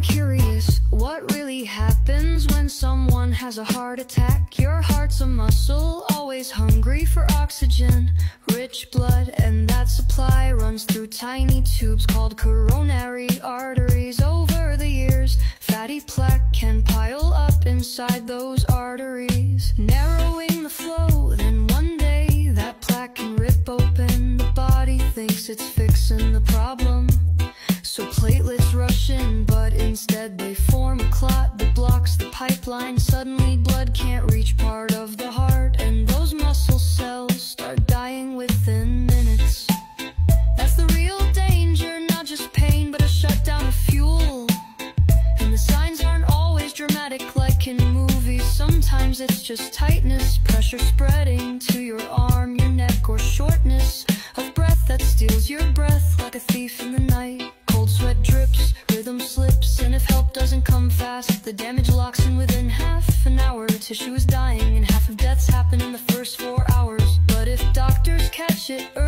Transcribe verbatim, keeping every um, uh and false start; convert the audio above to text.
I'm curious, what really happens when someone has a heart attack? Your heart's a muscle, always hungry for oxygen, rich blood, and that supply runs through tiny tubes called coronary arteries. Over the years, fatty plaque can pile up inside those arteries, narrowing the flow. Then one day, that plaque can rip open. The body thinks it's fixing the problem, so platelets rush in, but instead they form a clot that blocks the pipeline. Suddenly blood can't reach part of the heart, and those muscle cells start dying within minutes. That's the real danger, not just pain, but a shutdown of fuel. And the signs aren't always dramatic like in movies. Sometimes it's just tightness, pressure spreading to your arm, your neck, or shortness of breath that steals your breath like a thief in the night. Sweat drips, rhythm slips, and if help doesn't come fast, the damage locks in within half an hour. Tissue is dying, and half of deaths happen in the first four hours. But if doctors catch it